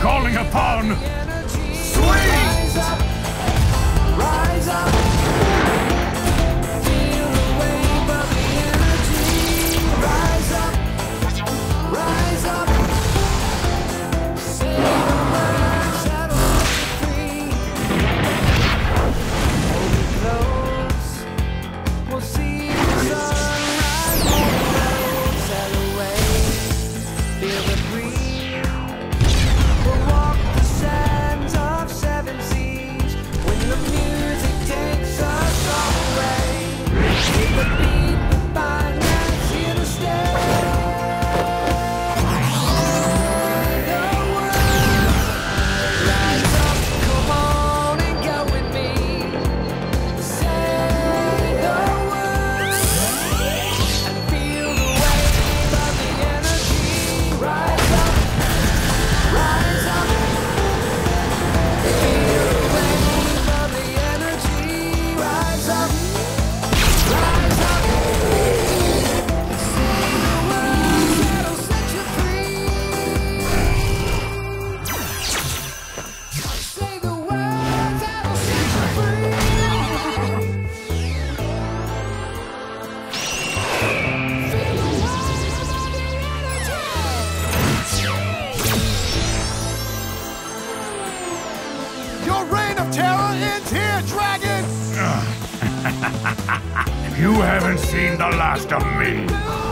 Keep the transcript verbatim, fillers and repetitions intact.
calling upon Swing! Rise up! Feel the wave of the energy. Rise up! Rise up! Save the light, shadows free. Hold it close. We'll see the sunrise. Sail away. Feel the breeze. We'll walk the sands of seven seas. When the music takes us away, feel the beat behind us here to stay. You haven't seen the last of me.